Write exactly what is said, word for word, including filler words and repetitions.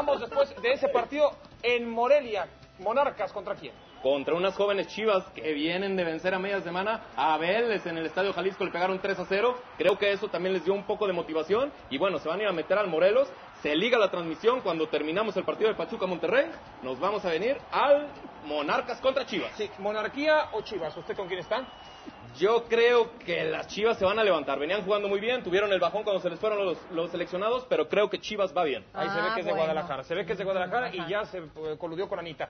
Vamos después de ese partido en Morelia. Monarcas, ¿contra quién? Contra unas jóvenes Chivas que vienen de vencer a media semana a Velez en el Estadio Jalisco, le pegaron tres a cero. Creo que eso también les dio un poco de motivación. Y bueno, se van a ir a meter al Morelos. Se liga la transmisión cuando terminamos el partido de Pachuca-Monterrey. Nos vamos a venir al Monarcas contra Chivas. Sí, ¿Monarquía o Chivas? ¿Usted con quién están? Yo creo que las Chivas se van a levantar. Venían jugando muy bien, tuvieron el bajón cuando se les fueron los, los seleccionados, pero creo que Chivas va bien. Ahí ah, se ve que es bueno. de Guadalajara. Se ve que es de Guadalajara y ya se eh, coludió con Anita.